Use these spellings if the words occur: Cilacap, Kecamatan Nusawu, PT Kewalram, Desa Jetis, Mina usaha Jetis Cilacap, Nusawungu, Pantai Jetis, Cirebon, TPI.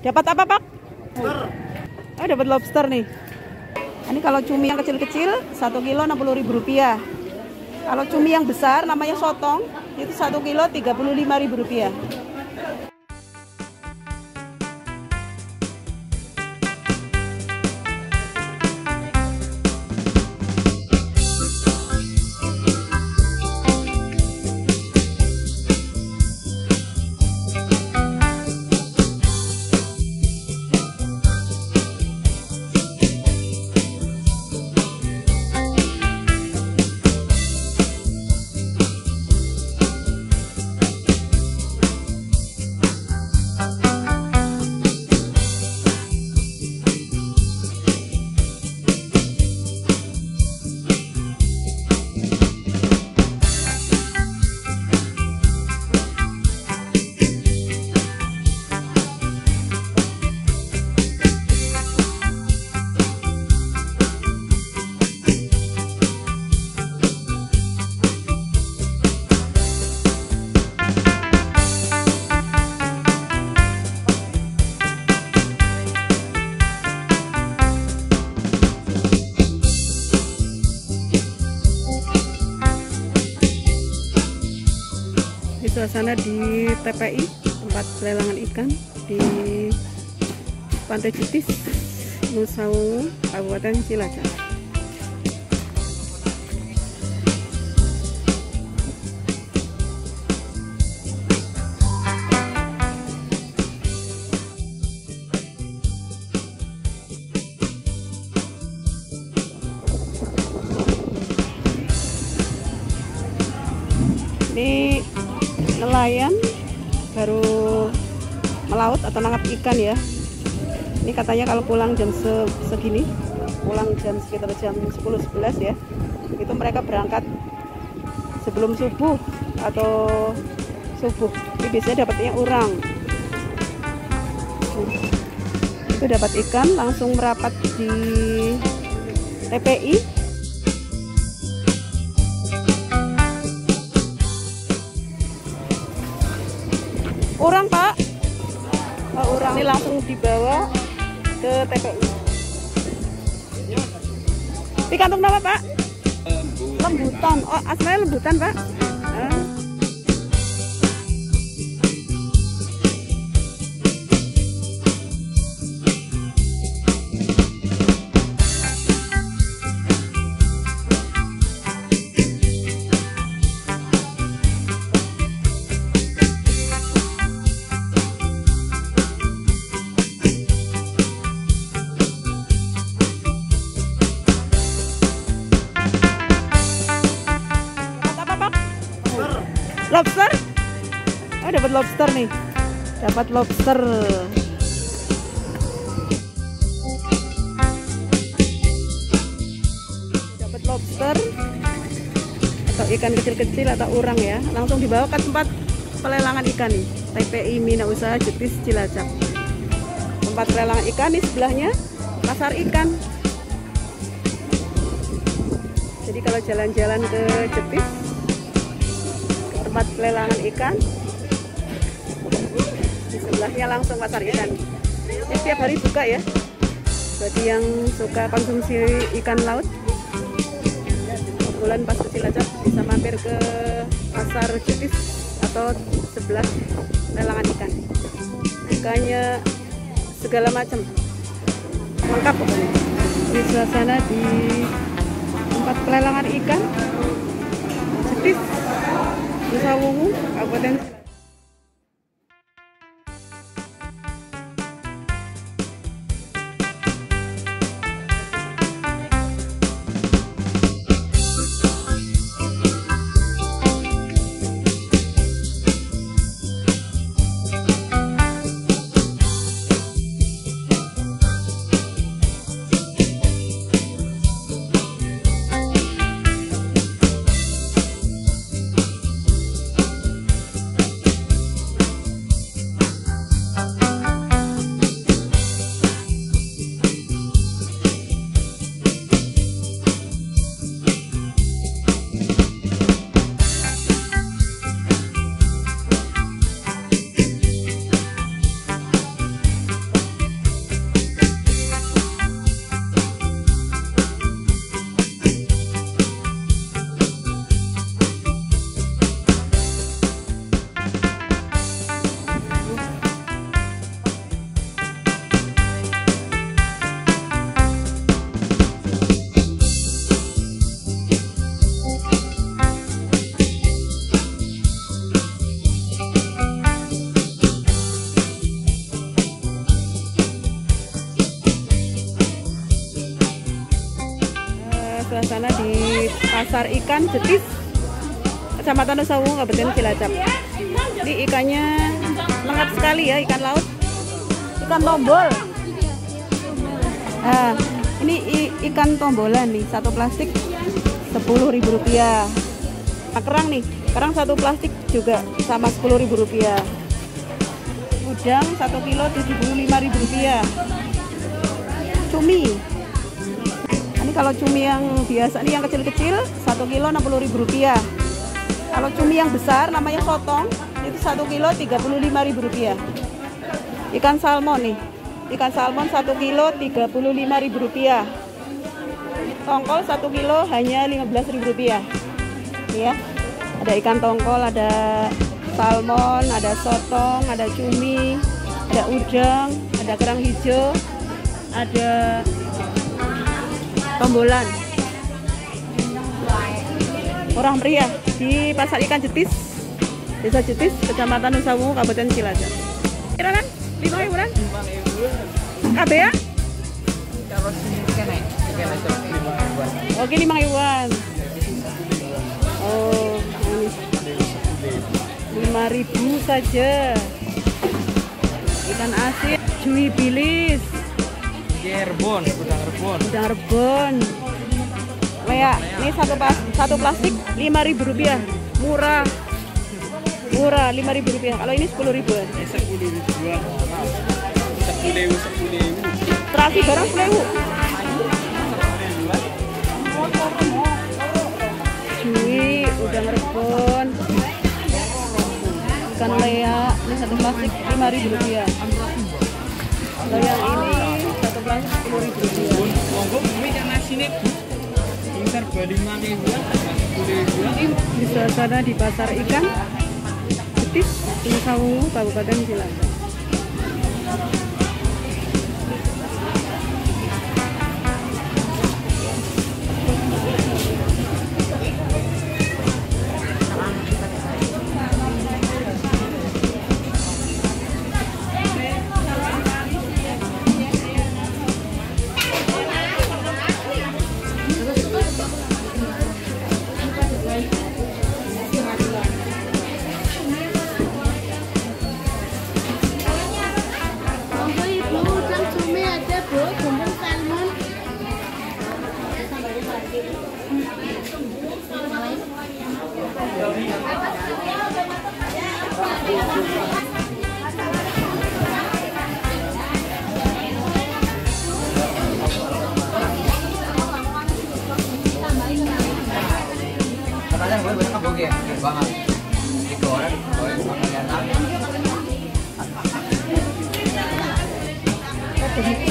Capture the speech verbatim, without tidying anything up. Dapat apa, Pak? Oh, dapat lobster nih. Ini kalau cumi yang kecil-kecil satu kilo enam puluh ribu rupiah. Kalau cumi yang besar namanya sotong, itu satu kilo tiga puluh lima ribu rupiah. Suasana di T P I, tempat pelelangan ikan di Pantai Jetis, Nusawungu, Kabupaten Cilacap. Ini nelayan baru melaut atau nangkap ikan ya. Ini katanya kalau pulang jam segini, pulang jam sekitar jam sepuluh sebelas ya, itu mereka berangkat sebelum subuh atau subuh. Ini biasanya dapatnya urang. Itu dapat ikan langsung merapat di T P I. Orang, Pak. Oh, orang ini langsung dibawa ke T P I. Di kantung nama, Pak? Lembutan. Oh, aslinya lembutan, Pak. Nah. Lobster, oh dapat lobster nih, dapat lobster. Dapat lobster atau ikan kecil-kecil atau urang ya, langsung dibawa ke tempat pelelangan ikan nih, T P I Mina Usaha Jetis Cilacap. Tempat pelelangan ikan nih, sebelahnya pasar ikan. Jadi kalau jalan-jalan ke Jetis, tempat pelelangan ikan, di sebelahnya langsung pasar ikan. Ini setiap hari buka ya, bagi yang suka konsumsi ikan laut. Kebetulan pas ke Cilacap bisa mampir ke pasar Jetis atau sebelah pelelangan ikan. Ikannya segala macam, lengkap pokoknya. Di suasana di tempat pelelangan ikan Jetis Nusawungu, Kabupaten Cilacap. sana di pasar ikan Jetis, Kecamatan Nusawu, Kabupaten Cilacap. Ini ikannya lengkap sekali ya, ikan laut, ikan tombol. Nah, ini ikan tombolan nih, satu plastik sepuluh ribu rupiah. Nah, kerang nih, kerang satu plastik juga sama sepuluh ribu rupiah. Udang satu kilo tujuh puluh lima ribu rupiah. Cumi, ini kalau cumi yang biasa nih, yang kecil-kecil satu kilo enam puluh ribu rupiah. Kalau cumi yang besar namanya potong, itu satu kilo tiga puluh lima ribu rupiah. Ikan salmon nih, ikan salmon satu kilo tiga puluh lima ribu rupiah. Tongkol satu kilo hanya lima belas ribu rupiah. Ya, ada ikan tongkol, ada salmon, ada sotong, ada cumi, ada udang, ada kerang hijau, ada tombolan. Murah meriah di pasar ikan Jetis, Desa Jetis, Kecamatan Nusawungu, Kabupaten Cilacap. Kira kan? Lima hiburan? Kabe ya? Oke, lima hiburan. Oh, lima ribu saja. Ikan asin, cumi bilis, Cirebon, udang rebon, udang rebon. Lea, ini satu pas, satu plastik lima ribu rupiah, murah, murah lima ribu rupiah. Kalau ini sepuluh ribuan. Sepuluh ribuan. Sepuluh ribu, sepuluh ribu. Terasi barang sepuluh ribu. Cui, udang rebon, ikan lea, ini satu plastik lima ribu rupiah. Kalau yang ini satu plastik sepuluh ribu rupiah. Bisa sana di pasar ikan Jetis, Nusawungu, Kabupaten Cilacap. Terima kasih.